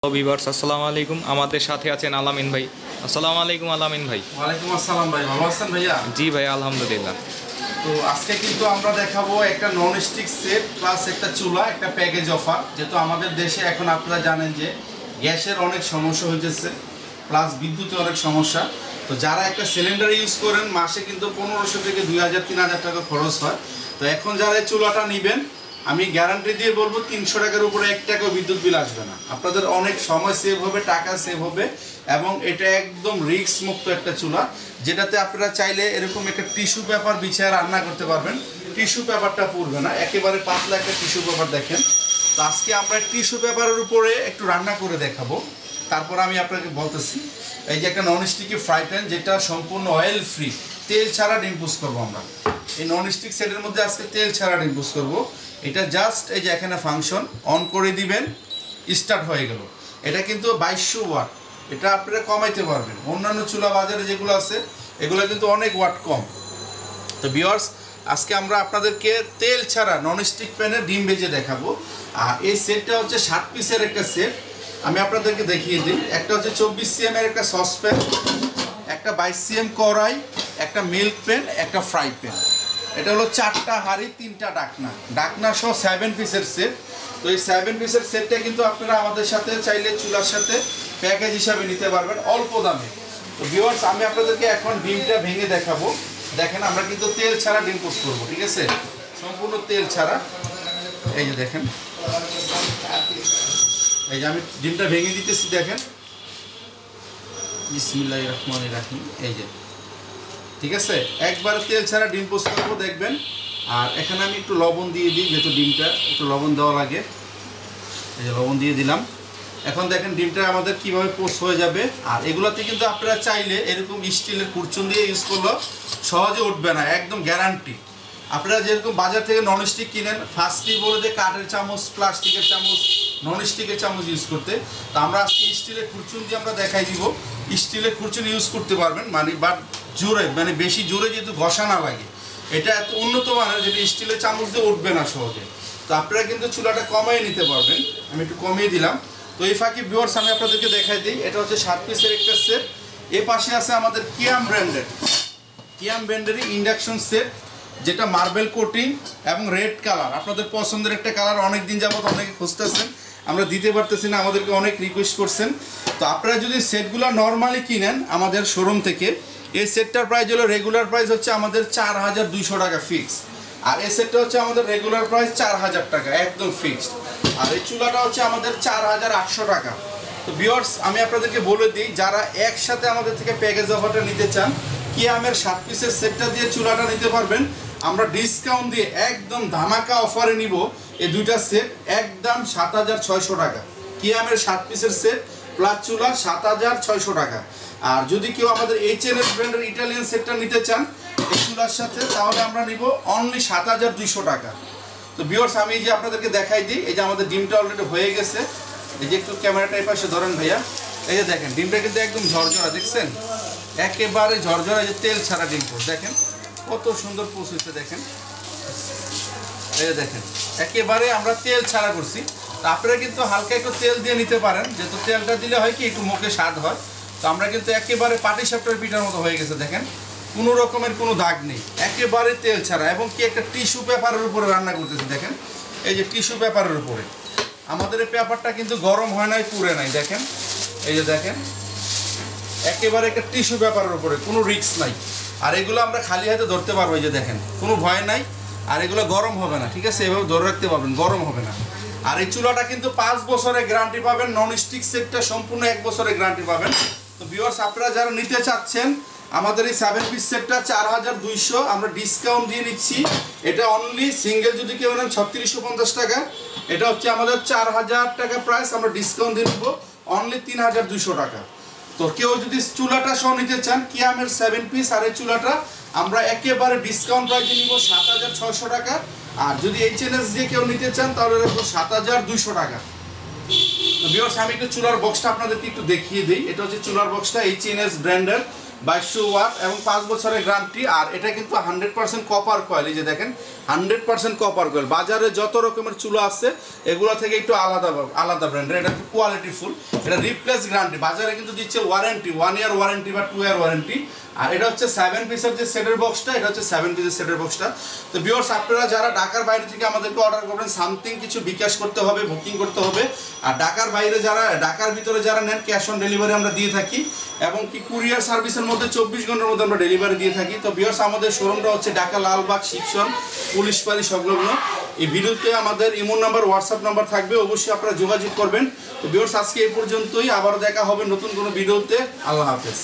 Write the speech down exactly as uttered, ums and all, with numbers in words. Hello viewers, আসসালামু আলাইকুম। আমাদের সাথে আছেন আলামিন ভাই। আসসালামু আলাইকুম আলামিন ভাই। ওয়ালাইকুম আসসালাম ভাই, ভালো আছেন ভাইয়া? জি ভাই, আলহামদুলিল্লাহ। তো আজকে কিন্তু আমরা দেখাবো একটা নন স্টিক সেট প্লাস একটা চুলা, একটা প্যাকেজ অফার। যেহেতু আমাদের দেশে এখন আপনারা জানেন যে গ্যাসের অনেক সমস্যা হয়েছে, প্লাস বিদ্যুতের অনেক সমস্যা। তো যারা একটা সিলিন্ডার ইউজ করেন মাসে কিন্তু পনেরোশো থেকে দুই হাজার তিন হাজার টাকা খরচ হয়। তো এখন যারা এই চুলাটা নেবেন, আমি গ্যারান্টি দিয়ে বলবো তিনশো টাকার উপরে এক টাকাও বিদ্যুৎ বিল আসবে না। আপনাদের অনেক সময় সেভ হবে, টাকা সেভ হবে, এবং এটা একদম রিস্ক মুক্ত একটা চুলা, যেটাতে আপনারা চাইলে এরকম একটা টিস্যু পেপার বিছিয়ে রান্না করতে পারবেন। টিস্যু পেপারটা পুড়বে না, একেবারে পাতলা একটা টিস্যু পেপার। দেখেন, তো আজকে আমরা টিস্যু পেপারের উপরে একটু রান্না করে দেখাবো, তারপর আমি আপনাকে বলতেছি। এই যে একটা ননস্টিকি ফ্রাই প্যান, যেটা সম্পূর্ণ অয়েল ফ্রি, তেল ছাড়া ডিম পোস্ট করবো আমরা। এই ননস্টিক সেটের মধ্যে আজকে তেল ছাড়া ডিম পোস্ট করবো। এটা জাস্ট এই যে এখানে ফাংশন অন করে দিবেন, স্টার্ট হয়ে গেল। এটা কিন্তু বাইশশো ওয়াট, এটা আপনারা কমাইতে পারবেন। অন্যান্য চুলা বাজারে যেগুলো আছে এগুলো কিন্তু অনেক ওয়াট কম। তো ভিউয়ার্স, আজকে আমরা আপনাদেরকে তেল ছাড়া ননস্টিক প্যানে ডিম ভেজে দেখাবো। আর এই সেটটা হচ্ছে ষাট পিসের একটা সেট, আমি আপনাদেরকে দেখিয়ে দিই। একটা হচ্ছে চব্বিশ সিএম এর একটা সসপ্যান, একটা বাইশ সিএম কড়াই, একটা মিল্ক প্যান, একটা ফ্রাই প্যান। এটা হলো চারটা হাঁড়ি, তিনটা ডাকনা, ডাকনা সহ সেভেন পিসের সেট। তো এই সেভেন পিসের সেটটা কিন্তু আপনারা আমাদের সাথে চাইলে চুলার সাথে প্যাকেজ হিসাবে নিতে পারবেন অল্প দামে। তো ভিউয়ার্স, আমি আপনাদেরকে এখন ডিমটা ভেঙে দেখাবো। দেখেন, আমরা কিন্তু তেল ছাড়া ডিম পোস্ট করবো, ঠিক আছে? সম্পূর্ণ তেল ছাড়া। এই যে দেখেন, এই যে আমি ডিমটা ভেঙে দিতেছি। দেখেন, বিসমিল্লাহির রহমানির রহিম। এই যে, ঠিক আছে, একবারে তেল ছাড়া ডিম পোস্ট করবো, দেখবেন। আর এখানে আমি একটু লবণ দিয়ে দিই, যেহেতু ডিমটা একটু লবণ দেওয়া লাগে। এই যে লবণ দিয়ে দিলাম। এখন দেখেন ডিমটা আমাদের কিভাবে পোস্ট হয়ে যাবে। আর এগুলোতে কিন্তু আপনারা চাইলে এরকম স্টিলের কুরচুন দিয়ে ইউজ করলেও সহজে উঠবে না, একদম গ্যারান্টি। আপনারা যেরকম বাজার থেকে ননস্টিক কিনেন, ফার্স্টই বলে যে কাঠের চামচ, প্লাস্টিকের চামচ, ননস্টিকের চামচ ইউজ করতে। তো আমরা আজকে স্টিলের কুরচুন দিয়ে আমরা দেখাই দিব। স্টিলের কুরচুন ইউজ করতে পারবেন, মানে বাট জোরে, মানে বেশি জোরে, যেহেতু ঘষা না লাগে। এটা এত উন্নত মানের, যেটা স্টিলের চামচ দিয়ে উঠবে না সহজে। তো আপনারা কিন্তু চুলাটা কমিয়ে নিতে পারবেন, আমি একটু কমিয়ে দিলাম। তো এই ফাঁকি ভিউয়ার্স আমি আপনাদেরকে দেখাই দিই। এটা হচ্ছে সাত পিসের একটা সেট। এ পাশে আছে আমাদের কিয়াম ব্র্যান্ডের, কিয়াম ব্র্যান্ডেরই ইন্ডাকশন সেট, যেটা মার্বেল কোটিং এবং রেড কালার, আপনাদের পছন্দের একটা কালার। অনেক দিন যাবত অনেকে খুঁজতেছেন, আমরা দিতে পারতেছি না, আমাদেরকে অনেক রিকোয়েস্ট করছেন। তো আপনারা যদি সেটগুলো নর্মালি কিনেন আমাদের শোরুম থেকে, এই সেটটার প্রাইস হলো রেগুলার প্রাইস হচ্ছে আমাদের চার হাজার দুইশো টাকা ফিক্স। আর এই সেটটা হচ্ছে আমাদের রেগুলার প্রাইস চার হাজার টাকা, একদম ফিক্সড। আর এই চুলাটা হচ্ছে আমাদের চার হাজার আটশো টাকা। তো ভিউয়ার্স, আমি আপনাদেরকে বলে দিই, যারা একসাথে আমাদের থেকে প্যাকেজ অফারটা নিতে চান, কিয়ামের সাত পিসের সেটটা দিয়ে চুলাটা নিতে পারবেন। আমরা ডিসকাউন্ট দিয়ে একদম ধামাকা অফারে নিব এই দুইটা সেট, একদম সাত হাজার ছয়শো টাকা। কিয়ামের সাত পিসের সেট প্লাস চুলা সাত হাজার ছয়শো টাকা। আর যদি কেউ আমাদের এইচ এন এস ব্র্যান্ডের ইটালিয়ান সেটটা নিতে চান এই চুলার সাথে, তাহলে আমরা নিব অনলি সাত হাজার দুইশো টাকা। তো ভিউয়ার্স, আমি এই যে আপনাদেরকে দেখাই দিই। এই যে আমাদের ডিমটা অলরেডি হয়ে গেছে। এই যে একটু ক্যামেরাটা এই পাশে ধরেন ভাইয়া। এই যে দেখেন, ডিমটা কিন্তু একদম ঝরঝরা, দেখছেন? একেবারে ঝরঝরা, যে তেল ছাড়া ডিম পোস্ট। দেখেন কত সুন্দর পোস্ট হয়েছে, দেখেন। এই যে দেখেন, একেবারে আমরা তেল ছাড়া করছি। তো আপনারা কিন্তু হালকা একটু তেল দিয়ে নিতে পারেন, যেহেতু তেলটা দিলে হয় কি একটু মুখে স্বাদ হয়। তো আমরা কিন্তু একেবারে পাটিসাপটার পিঠার মতো হয়ে গেছে, দেখেন। কোনো রকমের কোনো দাগ নেই, একেবারে তেল ছাড়া। এবং কি একটা টিস্যু পেপারের উপরে রান্না করতেছি, দেখেন। এই যে টিস্যু পেপারের উপরে, আমাদের এই পেপারটা কিন্তু গরম হয় নাই, পুড়ে নাই, দেখেন। এই যে দেখেন, একেবারে একটা টিস্যু পেপারের উপরে, কোনো রিস্ক নাই। আর এগুলো আমরা খালি হাতে ধরতে পারবো, এই যে দেখেন, কোনো ভয় নাই। আর এগুলো গরম হবে না, ঠিক আছে? এভাবে ধরে রাখতে পারবেন, গরম হবে না। আর এই চুলাটা কিন্তু পাঁচ বছরের গ্যারান্টি পাবেন, ননস্টিক সেটটা সম্পূর্ণ এক বছরের গ্যারান্টি পাবেন। তো ভিউয়ার্স, আপনারা যারা নিতে চাচ্ছেন আমাদের এই সেভেন পিস সেটটা চার হাজার দুইশো, আমরা ডিসকাউন্ট দিয়ে নিচ্ছি। এটা অনলি সিঙ্গেল যদি কেউ নেন ছত্রিশশো পঞ্চাশ টাকা, এটা হচ্ছে আমাদের চার হাজার টাকা প্রাইস, আমরা ডিসকাউন্ট দিয়ে নেবো অনলি তিন হাজার দুইশো টাকা। তো কেউ যদি চুলাটা সহ নিতে চান, কিয়ামের সেভেন পিস আর এই চুলাটা আমরা একেবারে ডিসকাউন্ট প্রাইসে নিব সাত হাজার ছয়শো টাকা। আর যদি এইচ এন এস দিয়ে কেউ নিতে চান তাহলে রাখবো সাত হাজার দুইশো টাকা। তো ভিউয়ার্স, আমি একটু চুলার বক্সটা আপনাদেরকে একটু দেখিয়ে দিই। এটা হচ্ছে চুলার বক্সটা, এইচ এন এস ব্র্যান্ডের। बाईस सौ वाट एवं पाँच बचर ग्रामटी और ये क्योंकि हंड्रेड परसेंट कपार कयल ये देखें हंड्रेड परसेंट कपार कयल बजारे जो रकम चूलो आगुला एक आलदा आलदा ब्रैंड ये क्वालिटीफुल रिप्लेस ग्रांटी बजारे क्योंकि दिखे warranty one year warranty two year warranty और ये हे सेवन पिसर जो सेटर बक्सटा ये हे सेवन पिसर सेटर बक्सटा। तो व्यूअर्स आपनारा जरा ढाकार बाहर थेके आमादेरके अर्डर करबेन सामथिंग किछु बिकाश करते होबे बुकिंग करते होबे और ढाकार बाहरे जरा ढाकार भितरे जरा नेन कैश अन डेलिवरी आमरा दिए थाकि एबं कि कुरियर सार्विसेर मध्य चौबीस घंटार मध्य आमरा डेलिवरी दिए थाकि। तो व्यूअर्स आमादेर शोरूमटा होच्छे ढाका लालबाग शिक्षण पुलिश पाड़ी संलग्न। ये भिडियोते आमादेर इमो नम्बर व्हाट्सएप नम्बर थाकबे अवश्य आपनारा जोगाजोग करबेन। तो व्यूअर्स आजके ए पर्यन्तই आबार देखा होबे नतुन कोनो भिडियोते। आल्लाह हाफेज।